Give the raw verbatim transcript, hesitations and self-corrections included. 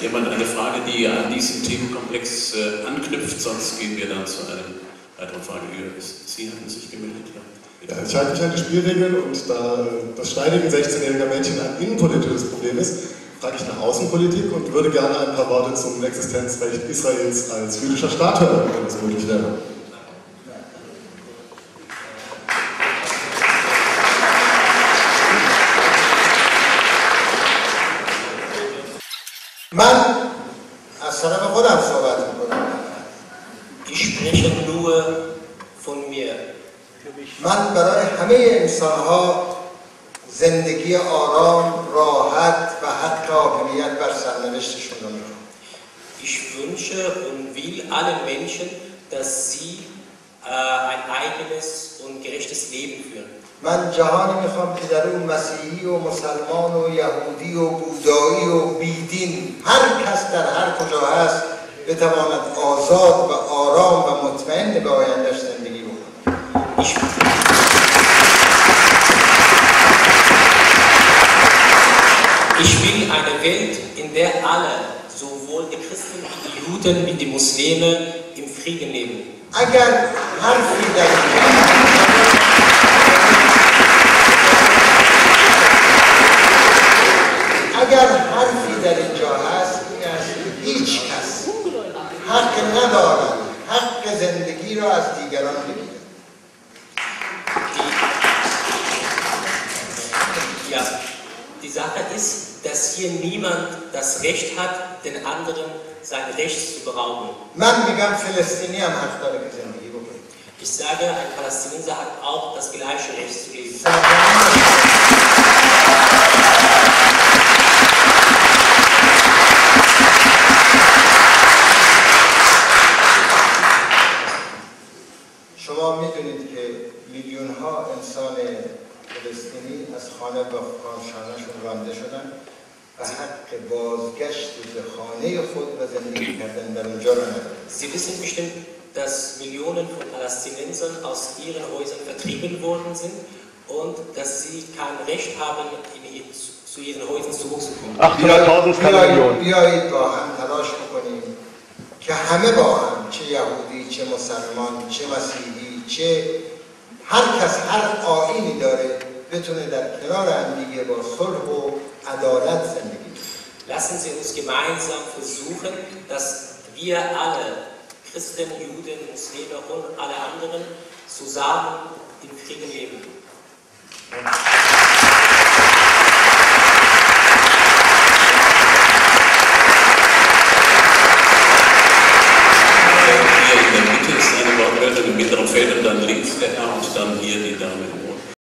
jemand eine Frage, die an diesen Themenkomplex anknüpft, sonst gehen wir dann zu einem weiteren Frage über. Sie hatten sich gemeldet, ja. Ja, ich halte mich an die Spielregeln und da das Steinigen sechzehnjähriger Mädchen ein innenpolitisches Problem ist, frage ich nach Außenpolitik und würde gerne ein paar Worte zum Existenzrecht Israels als jüdischer Staat hören, wenn es möglich wäre. من از طرف خودم صحبت میکنم. Ich spreche nur von mir. من برای همه انسانها زندگی آرام، راحت و حتی حاکمیت بر سرنوشتشون رو میکنم. Ich wünsche und will allen Menschen, dass sie äh, ein eigenes und gerechtes Leben führen. من جهانی میخوام که در اون مسیحی و مسلمان و یهودی و بودایی و بیدین هر کس در هر کجا هست بتواند آزاد و آرام و مطمئن به آیندهش زندگی بکند. Ich will eine Welt, in der alle, sowohl die Christen wie die Juden wie die Muslime, im Frieden leben. اگر حرفی در اینجا هست، این است که هیچ کس حق ندارد حق زندگی را از دیگران بگیرد. Ja, die Sache ist, dass hier niemand das Recht hat, den anderen sein Recht zu berauben. Ich sage, ein Palästinenser hat auch das gleiche Recht zu leben. شما میدونید که میلیون ها انسان فلسطینی از خانه به خانشانشون رانده شدن و حق بازگشت به خانه خود و زندگی کردن در اونجا را ندارند. Sie wissen bestimmt, dass Millionen von Palästinensern aus ihren Häusern vertrieben worden sind und dass sie kein Recht haben, zu ihren Häusern zurückzukommen. achthunderttausend Millionen. بیایید با هم تلاش بکنیم که همه با هم، چه یهودی، چه مسلمان، چه مسیحی، چه هر کس هر آیینی داره، بتونه در کنار همدیگه با صلح و عدالت زندگی کنه. Lassen Sie uns gemeinsam versuchen, dass wir alle Christen, Juden, Muslime und alle anderen zusammen in Frieden leben. Hier in der Mitte ist eine Wortmeldung, im mittleren Feld und dann links der Herr und dann hier die Dame.